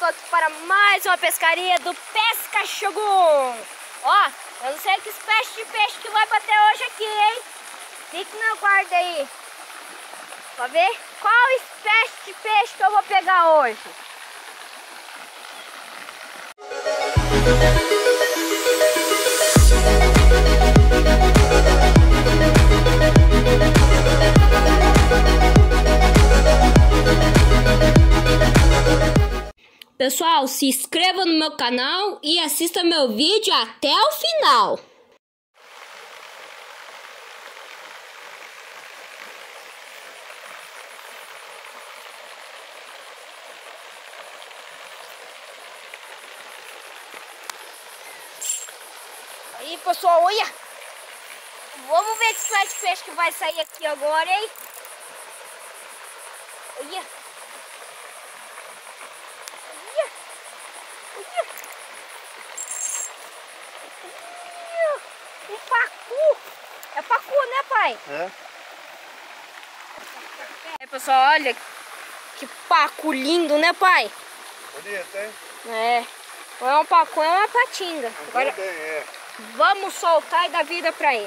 todos para mais uma pescaria do Pesca Shogun. Ó, eu não sei que espécie de peixe que vai bater hoje aqui, hein? Fique na guarda aí pra ver qual espécie de peixe que eu vou pegar hoje. Pessoal, se inscreva no meu canal e assista meu vídeo até o final. Aí, pessoal, olha. Vamos ver que espécie de peixe que vai sair aqui agora, hein? Olha. Um pacu! É pacu, né, pai? É. É, pessoal, olha que pacu lindo, né, pai? Bonito, hein? É. Ou é um pacu, é uma patinga. Agora bem, é. Vamos soltar e dar vida pra ele.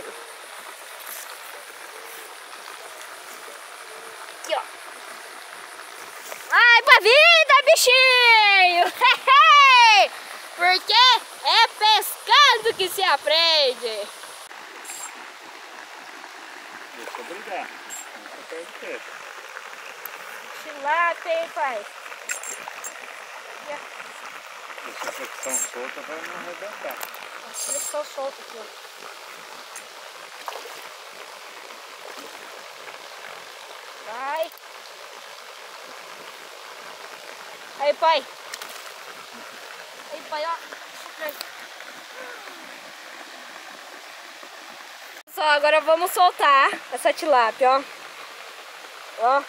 Aqui, ó. Vai pra vida, bichinho! Porque é pescando que se aprende. Deixa eu brincar. Tilápia, hein, pai? Essa flexão solta vai não arrebentar. Essa flexão solta aqui, ó. Vai. Aí, pai. Só agora vamos soltar essa tilápia, ó. Ó.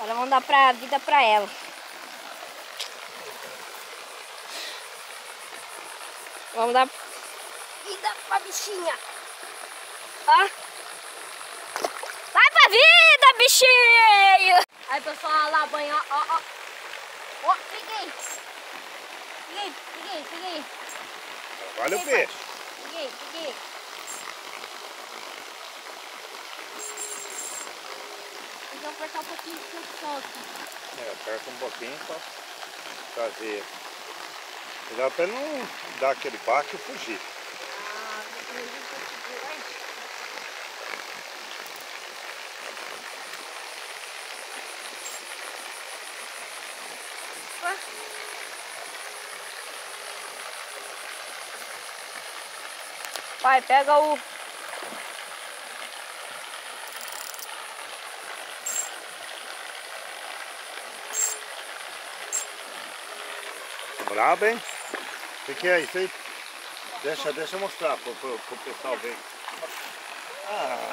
Agora vamos dar pra vida pra ela. Vamos dar vida pra bichinha. Ó. Vai pra vida, bichinho! Aí, pessoal, olha lá, banho, ó, ó. Ó, peguei! Peguei! Olha o peixe! Peguei! Vou apertar um pouquinho que eu solto. É, aperta um pouquinho pra fazer. Cuidado pra não dar aquele baque e fugir. Ah, pai, pega o... Brabo, hein? O que é isso aí? Deixa eu mostrar pro pessoal ver. Ah.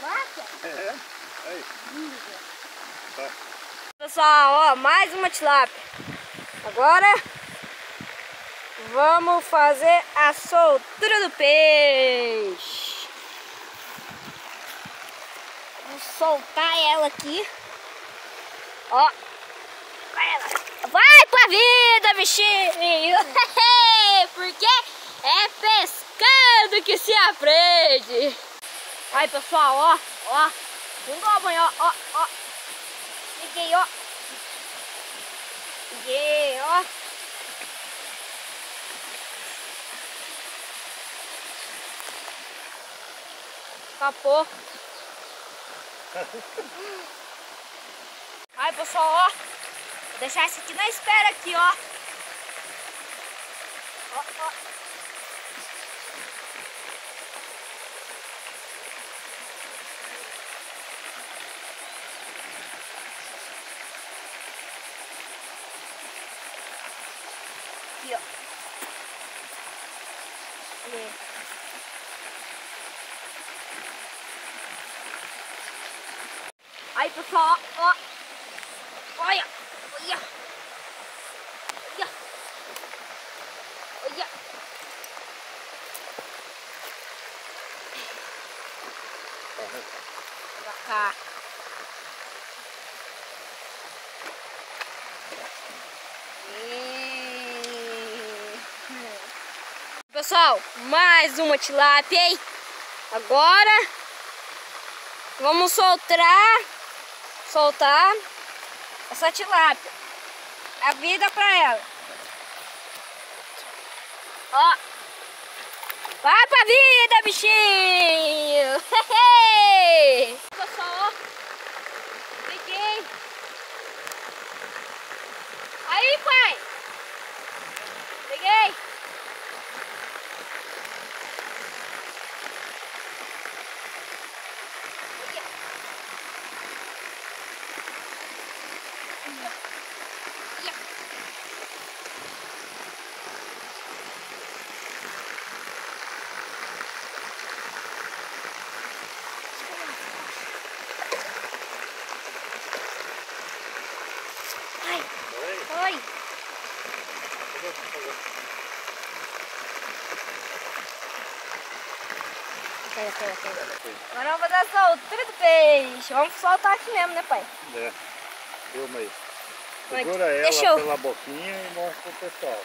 Vai. É, aí. Tá. Pessoal, ó, mais uma tilápia. Agora vamos fazer a soltura do peixe. Vamos soltar ela aqui. Ó. Vai pra vida, bichinho! Porque é pescando que se aprende. Aí, pessoal, ó, ó. Vamos lá, mãe, ó, ó, ó. Peguei, ó. Peguei, ó. Escapou. Aí, pessoal, ó. Vou deixar esse aqui na espera aqui, ó. Ó, ó. Aqui, ó. Olha. Aí, pessoal, ó. Olha. Olha. Olha. Olha. Pra cá. Pessoal, mais uma tilápia, hein? Agora vamos soltar essa tilápia. A vida pra ela. Ó. Vai pra vida, bichinho! Pessoal, ó. Peguei. Aí, pai. Peguei. Agora eu vou dar soltura do peixe. Vamos soltar aqui mesmo, né, pai? É. Filma aí. Segura ela pela boquinha e mostra pro pessoal.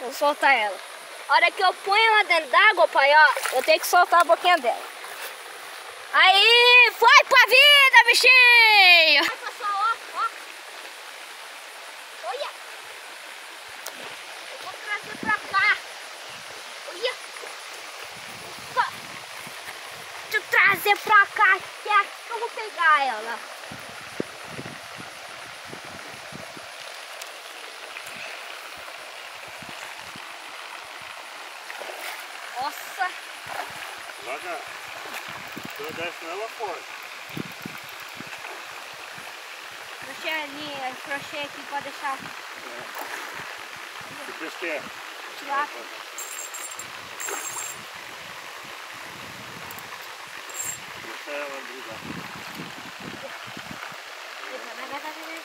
Vou soltar ela. A hora que eu ponho ela dentro d'água, pai, ó, eu tenho que soltar a boquinha dela. Aí, foi pra vida, bichinho! Trazer pra cá, que é aqui que eu vou pegar ela. Nossa! Larga! Se eu descer ela fora. Deixei ali, crochê aqui pra deixar. É. Depois que é. Tirar. Vai, vai, vai.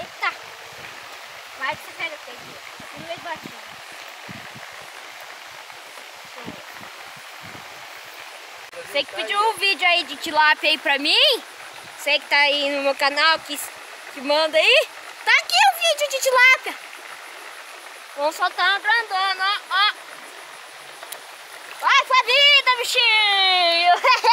Eita! Vai que você pega o peixe. Aqui no meio do batinho. Você que pediu um vídeo aí de tilápia aí pra mim? Você que tá aí no meu canal, que manda aí. Tá aqui o vídeo de tilápia. Vamos soltar uma grandona, ó. Vai pra vida, bichinho!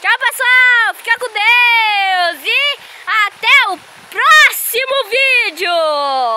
Tchau, pessoal, fica com Deus e até o próximo vídeo!